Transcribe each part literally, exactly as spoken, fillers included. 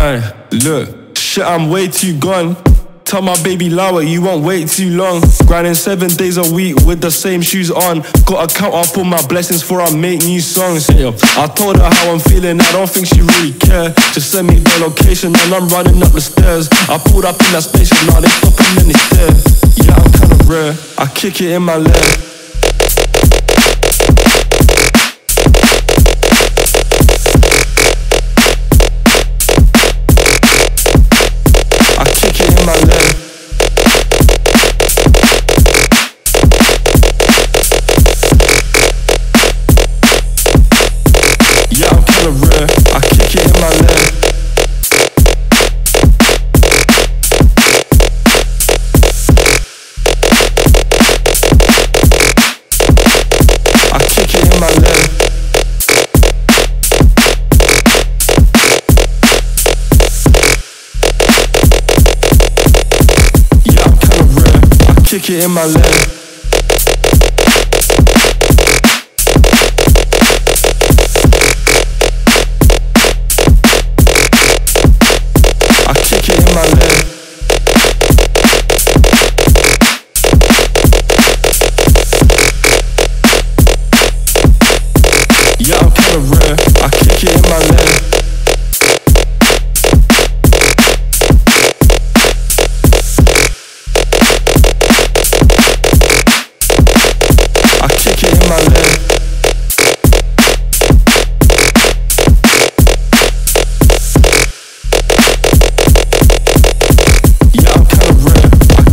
man, look, shit, I'm way too gone. Tell my baby Lawa, you won't wait too long. Grinding seven days a week with the same shoes on. Gotta count up all my blessings before I make new songs. I told her how I'm feeling, I don't think she really care. Just send me the location and I'm running up the stairs. I pulled up in that station, now they stop and then they stare. Yeah, I'm kinda rare, I kick it in my leg. Kick it in my leg. I kick it in my leg. Yeah, I'm kinda rare. I kick it in my leg.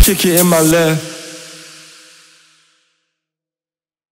Kick it in my leg.